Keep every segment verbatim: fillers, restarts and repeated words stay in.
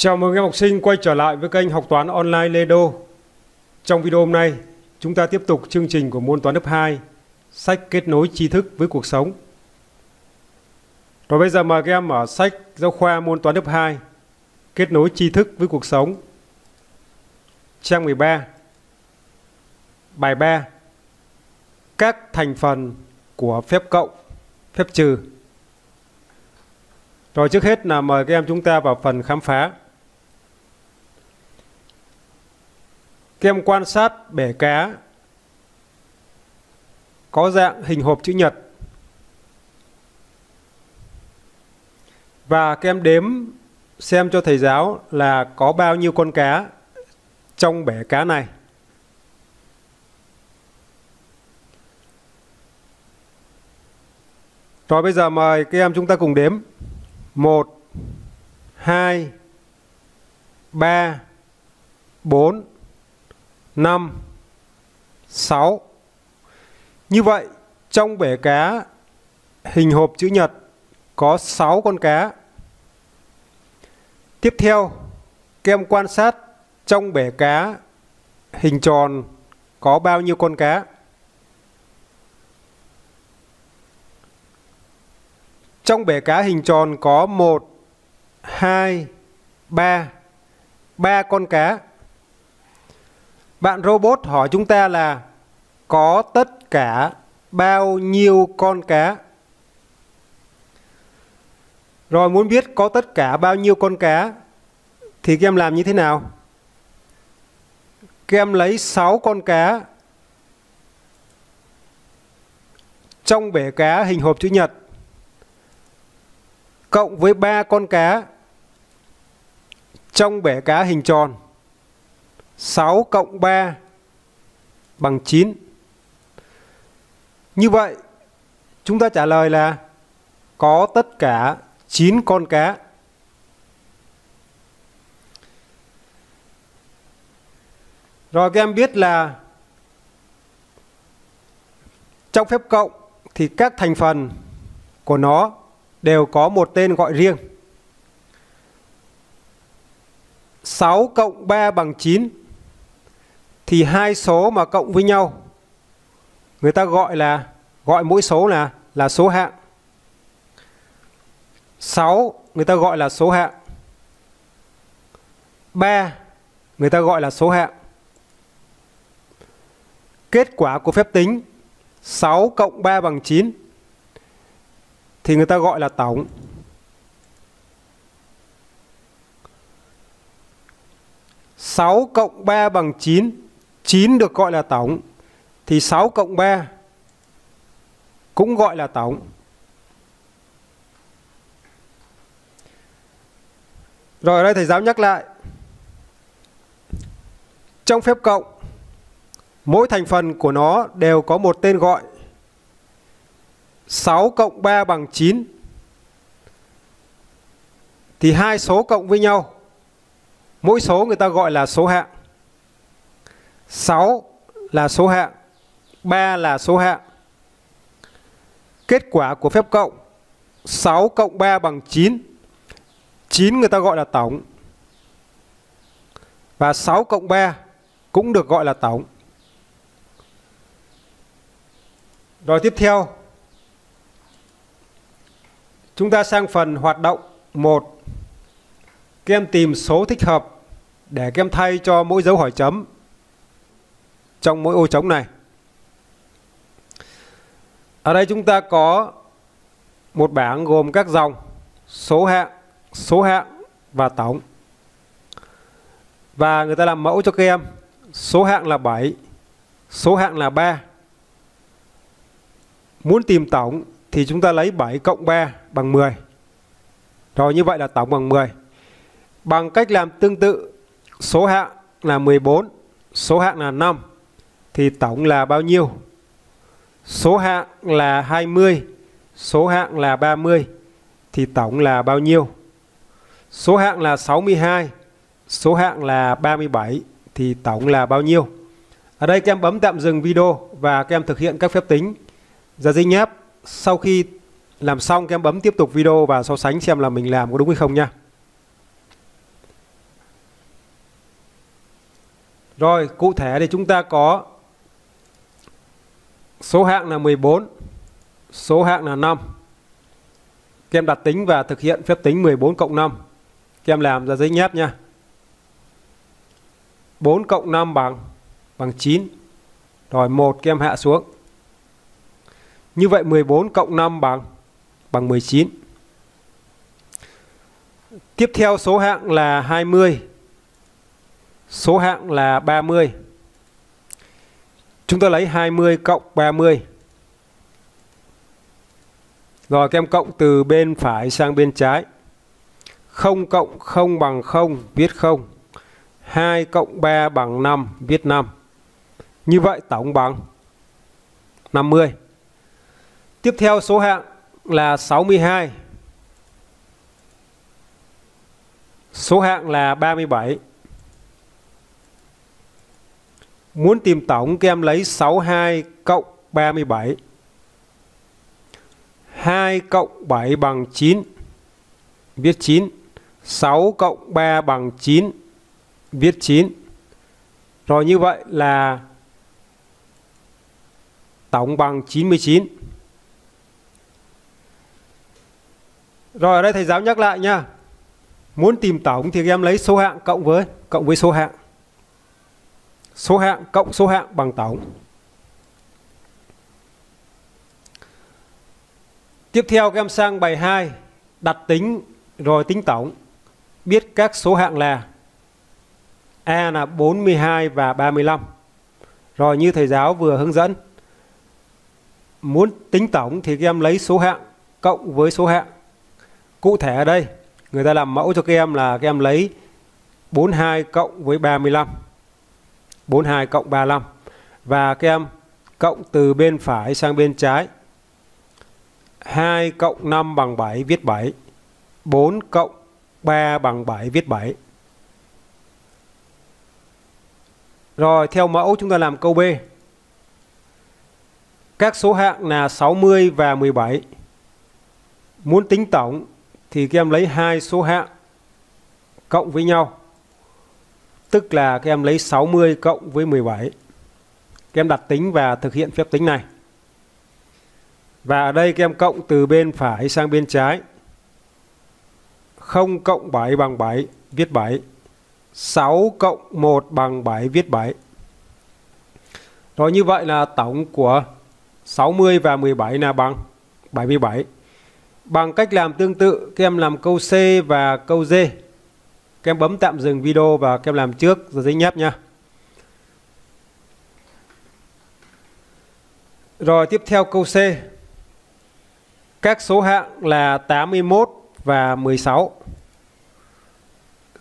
Chào mừng các học sinh quay trở lại với kênh Học Toán Online Lê Đô. Trong video hôm nay, chúng ta tiếp tục chương trình của môn toán lớp hai, sách Kết nối tri thức với cuộc sống. Rồi bây giờ mời các em mở sách giáo khoa môn toán lớp hai, Kết nối tri thức với cuộc sống. Trang mười ba. Bài ba. Các thành phần của phép cộng, phép trừ. Rồi trước hết là mời các em chúng ta vào phần khám phá. Các em quan sát bể cá có dạng hình hộp chữ nhật. Và các em đếm xem cho thầy giáo là có bao nhiêu con cá trong bể cá này. Rồi bây giờ mời các em chúng ta cùng đếm. một, hai, ba, bốn, năm, sáu. Như vậy trong bể cá hình hộp chữ nhật có sáu con cá. Tiếp theo các em quan sát trong bể cá hình tròn có bao nhiêu con cá. Trong bể cá hình tròn có một, hai, ba, ba con cá. Bạn robot hỏi chúng ta là có tất cả bao nhiêu con cá. Rồi muốn biết có tất cả bao nhiêu con cá thì các em làm như thế nào? Các em lấy sáu con cá trong bể cá hình hộp chữ nhật cộng với ba con cá trong bể cá hình tròn. Sáu cộng ba bằng chín. Như vậy chúng ta trả lời là có tất cả chín con cá. Rồi các em biết là trong phép cộng thì các thành phần của nó đều có một tên gọi riêng. sáu cộng ba bằng chín thì hai số mà cộng với nhau người ta gọi là gọi mỗi số là là số hạng. sáu người ta gọi là số hạng. ba người ta gọi là số hạng. Kết quả của phép tính sáu cộng ba bằng chín thì người ta gọi là tổng. sáu cộng ba bằng chín, chín được gọi là tổng, thì sáu cộng ba cũng gọi là tổng. Rồi ở đây thầy giáo nhắc lại. Trong phép cộng, mỗi thành phần của nó đều có một tên gọi. sáu cộng ba bằng chín thì hai số cộng với nhau, mỗi số người ta gọi là số hạng. sáu là số hạng, ba là số hạng. Kết quả của phép cộng sáu cộng ba bằng chín, chín người ta gọi là tổng, và sáu cộng ba cũng được gọi là tổng. Rồi tiếp theo chúng ta sang phần hoạt động một. Các em tìm số thích hợp để các em thay cho mỗi dấu hỏi chấm trong mỗi ô trống này. Ở đây chúng ta có một bảng gồm các dòng số hạng, số hạng và tổng. Và người ta làm mẫu cho các em. Số hạng là bảy, số hạng là ba. Muốn tìm tổng thì chúng ta lấy bảy cộng ba bằng mười. Rồi như vậy là tổng bằng mười. Bằng cách làm tương tự, số hạng là mười bốn, số hạng là năm, thì tổng là bao nhiêu? Số hạng là hai mươi, số hạng là ba mươi, thì tổng là bao nhiêu? Số hạng là sáu mươi hai, số hạng là ba mươi bảy, thì tổng là bao nhiêu? Ở đây các em bấm tạm dừng video và các em thực hiện các phép tính ra dinh nháp. Sau khi làm xong các em bấm tiếp tục video và so sánh xem là mình làm có đúng hay không nha. Rồi, cụ thể thì chúng ta có số hạng là mười bốn, số hạng là năm. Các em đặt tính và thực hiện phép tính mười bốn cộng năm. Các em làm ra giấy nháp nha. bốn cộng năm bằng bằng chín. Rồi một các em hạ xuống. Như vậy mười bốn cộng năm bằng bằng mười chín. Tiếp theo số hạng là hai mươi. Số hạng là ba mươi. Chúng ta lấy hai mươi cộng ba mươi. Rồi các em cộng từ bên phải sang bên trái. Không cộng không bằng không, viết không. Hai cộng ba bằng năm, viết năm. Như vậy tổng bằng năm mươi. Tiếp theo số hạng là sáu mươi hai. Số hạng là ba mươi bảy. Muốn tìm tổng các em lấy sáu mươi hai cộng ba mươi bảy. Hai cộng bảy bằng chín, viết chín. Sáu cộng ba bằng chín, viết chín. Rồi như vậy là tổng bằng chín mươi chín. Rồi ở đây thầy giáo nhắc lại nha. Muốn tìm tổng thì các em lấy số hạng cộng với cộng với số hạng. Số hạng cộng số hạng bằng tổng. Tiếp theo các em sang bài hai, đặt tính rồi tính tổng. Biết các số hạng là A là bốn mươi hai và ba mươi lăm. Rồi như thầy giáo vừa hướng dẫn. Muốn tính tổng thì các em lấy số hạng cộng với số hạng. Cụ thể ở đây, người ta làm mẫu cho các em là các em lấy bốn mươi hai cộng với ba mươi lăm. bốn mươi hai cộng ba mươi lăm. Và các em cộng từ bên phải sang bên trái. hai cộng năm bằng bảy, viết bảy. bốn cộng ba bằng bảy, viết bảy. Rồi theo mẫu chúng ta làm câu B. Các số hạng là sáu mươi và mười bảy. Muốn tính tổng thì các em lấy hai số hạng cộng với nhau. Tức là các em lấy sáu mươi cộng với mười bảy. Các em đặt tính và thực hiện phép tính này. Và ở đây các em cộng từ bên phải sang bên trái. không cộng bảy bằng bảy, viết bảy. sáu cộng một bằng bảy, viết bảy. Rồi như vậy là tổng của sáu mươi và mười bảy là bằng bảy mươi bảy. Bằng cách làm tương tự, các em làm câu C và câu D. Các em bấm tạm dừng video và các em làm trước rồi giấy nháp nha. Rồi tiếp theo câu C. Các số hạng là tám mươi mốt và mười sáu.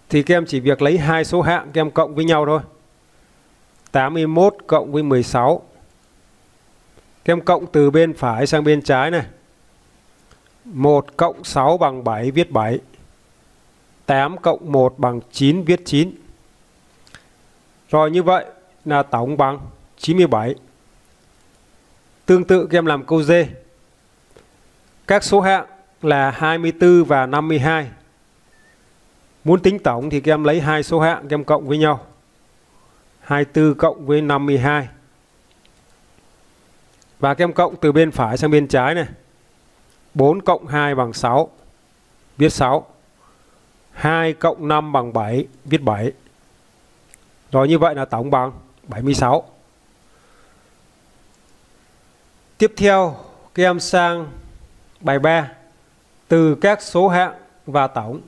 Thì các em chỉ việc lấy hai số hạng các em cộng với nhau thôi. tám mươi mốt cộng với mười sáu. Các em cộng từ bên phải sang bên trái này. một cộng sáu bằng bảy, viết bảy. tám cộng một bằng chín, viết chín. Rồi như vậy là tổng bằng chín mươi bảy. Tương tự các em làm câu D. Các số hạng là hai mươi tư và năm mươi hai. Muốn tính tổng thì các em lấy hai số hạng các em cộng với nhau. hai mươi tư cộng với năm mươi hai. Và các em cộng từ bên phải sang bên trái này. bốn cộng hai bằng sáu, viết sáu. hai cộng năm bằng bảy, viết bảy. Rồi như vậy là tổng bằng bảy mươi sáu. Tiếp theo các em sang bài ba. Từ các số hạng và tổng,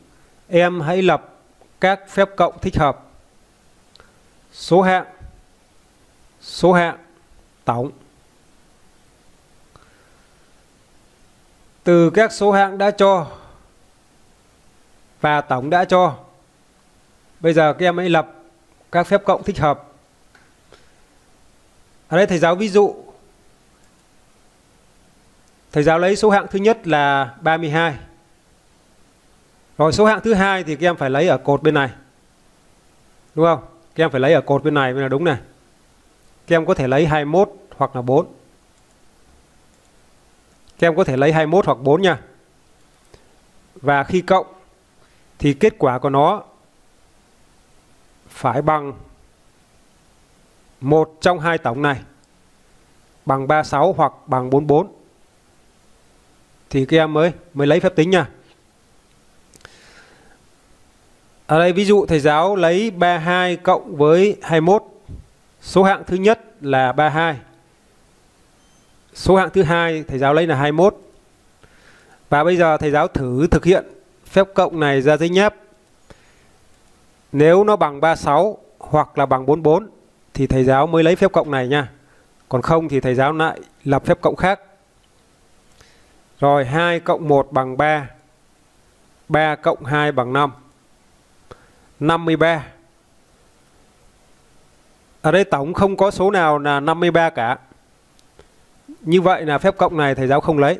em hãy lập các phép cộng thích hợp. Số hạng, số hạng, tổng. Từ các số hạng đã cho và tổng đã cho, bây giờ các em hãy lập các phép cộng thích hợp. Ở đây thầy giáo ví dụ. Thầy giáo lấy số hạng thứ nhất là ba mươi hai. Rồi số hạng thứ hai thì các em phải lấy ở cột bên này. Đúng không? Các em phải lấy ở cột bên này mới là đúng này. Các em có thể lấy hai mươi mốt hoặc là bốn. Các em có thể lấy hai mươi mốt hoặc bốn nha. Và khi cộng thì kết quả của nó phải bằng một trong hai tổng này bằng ba mươi sáu hoặc bằng bốn mươi bốn thì các em mới mới lấy phép tính nha. Ở đây ví dụ thầy giáo lấy ba mươi hai cộng với hai mươi mốt. Số hạng thứ nhất là ba mươi hai. Số hạng thứ hai thầy giáo lấy là hai mươi mốt. Và bây giờ thầy giáo thử thực hiện phép cộng này ra giấy nháp. Nếu nó bằng ba mươi sáu hoặc là bằng bốn mươi bốn thì thầy giáo mới lấy phép cộng này nha. Còn không thì thầy giáo lại lập phép cộng khác. Rồi hai cộng một bằng ba. ba cộng hai bằng năm. năm mươi ba. Ở đây tổng không có số nào là năm mươi ba cả. Như vậy là phép cộng này thầy giáo không lấy.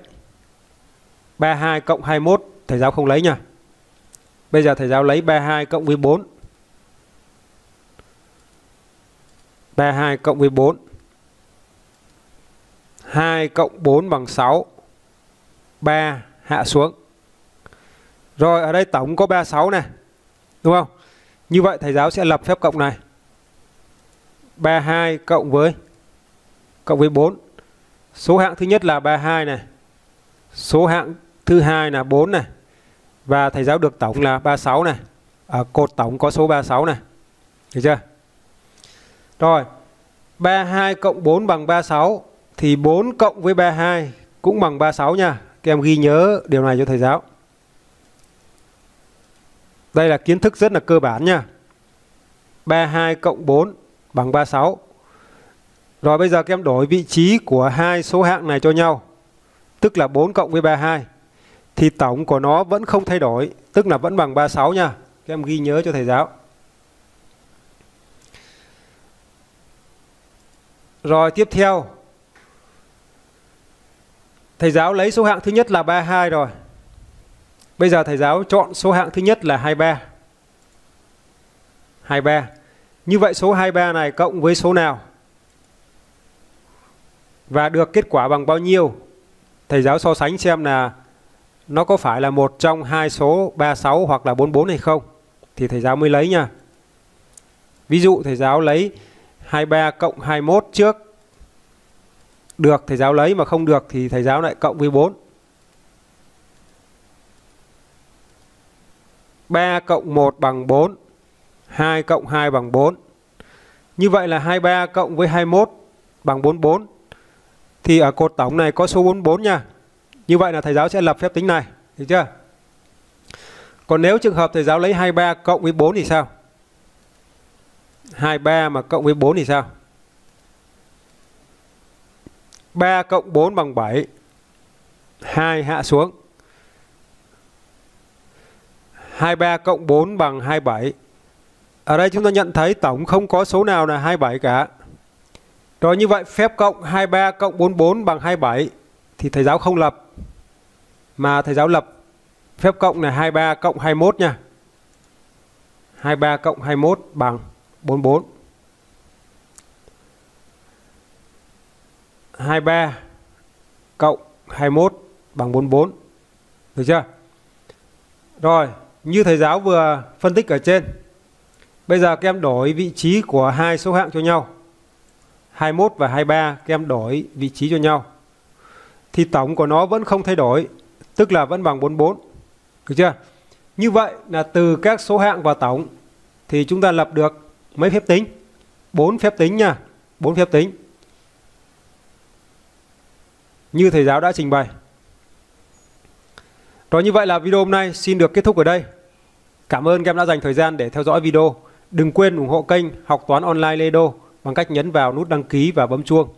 ba mươi hai cộng hai mươi mốt thầy giáo không lấy nha. Bây giờ thầy giáo lấy ba mươi hai cộng với bốn. ba mươi hai cộng với bốn. hai cộng bốn bằng sáu. ba hạ xuống. Rồi ở đây tổng có ba mươi sáu này, đúng không? Như vậy thầy giáo sẽ lập phép cộng này. ba mươi hai cộng với cộng với bốn. Số hạng thứ nhất là ba mươi hai này. Số hạng thứ hai là bốn này. Và thầy giáo được tổng là ba mươi sáu này. Ở cột tổng có số ba mươi sáu này. Được chưa? Rồi, ba mươi hai cộng bốn bằng ba mươi sáu thì bốn cộng với ba mươi hai cũng bằng ba mươi sáu nha. Các em ghi nhớ điều này cho thầy giáo. Đây là kiến thức rất là cơ bản nha. ba mươi hai cộng bốn bằng ba mươi sáu. Rồi bây giờ các em đổi vị trí của hai số hạng này cho nhau. Tức là bốn cộng với ba mươi hai. Thì tổng của nó vẫn không thay đổi. Tức là vẫn bằng ba mươi sáu nha. Các em ghi nhớ cho thầy giáo. Rồi tiếp theo. Thầy giáo lấy số hạng thứ nhất là ba mươi hai rồi. Bây giờ thầy giáo chọn số hạng thứ nhất là hai mươi ba. hai mươi ba. Như vậy số hai mươi ba này cộng với số nào? Và được kết quả bằng bao nhiêu? Thầy giáo so sánh xem là nó có phải là một trong hai số ba mươi sáu hoặc là bốn mươi bốn hay không? Thì thầy giáo mới lấy nha. Ví dụ thầy giáo lấy hai mươi ba cộng hai mươi mốt trước. Được thầy giáo lấy, mà không được thì thầy giáo lại cộng với bốn. ba cộng một bằng bốn. hai cộng hai bằng bốn. Như vậy là hai mươi ba cộng với hai mươi mốt bằng bốn mươi bốn. Thì ở cột tổng này có số bốn mươi bốn nha. Như vậy là thầy giáo sẽ lập phép tính này. Được chưa? Còn nếu trường hợp thầy giáo lấy hai mươi ba cộng với bốn thì sao? hai mươi ba mà cộng với bốn thì sao? ba cộng bốn bằng bảy. hai hạ xuống. hai mươi ba cộng bốn bằng hai mươi bảy. Ở đây chúng ta nhận thấy tổng không có số nào là hai mươi bảy cả. Rồi như vậy phép cộng hai mươi ba cộng bốn mươi bốn bằng hai mươi bảy thì thầy giáo không lập. Mà thầy giáo lập phép cộng là hai mươi ba cộng hai mươi mốt nha. hai mươi ba cộng hai mươi mốt bằng bốn mươi bốn. hai mươi ba cộng hai mươi mốt bằng bốn mươi bốn. Được chưa? Rồi, như thầy giáo vừa phân tích ở trên. Bây giờ các em đổi vị trí của hai số hạng cho nhau. hai mươi mốt và hai mươi ba các em đổi vị trí cho nhau. Thì tổng của nó vẫn không thay đổi. Tức là vẫn bằng bốn mươi bốn. Được chưa? Như vậy là từ các số hạng và tổng thì chúng ta lập được mấy phép tính? bốn phép tính nha. bốn phép tính. Như thầy giáo đã trình bày. Rồi như vậy là video hôm nay xin được kết thúc ở đây. Cảm ơn các em đã dành thời gian để theo dõi video. Đừng quên ủng hộ kênh Học Toán Online Lê Đô bằng cách nhấn vào nút đăng ký và bấm chuông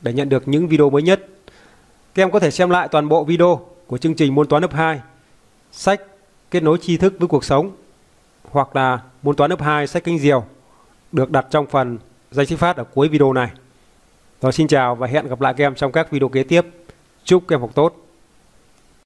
để nhận được những video mới nhất. Các em có thể xem lại toàn bộ video của chương trình môn toán lớp hai, sách Kết nối tri thức với cuộc sống hoặc là môn toán lớp hai, sách Cánh diều được đặt trong phần danh sách phát ở cuối video này. Rồi xin chào và hẹn gặp lại các em trong các video kế tiếp. Chúc các em học tốt.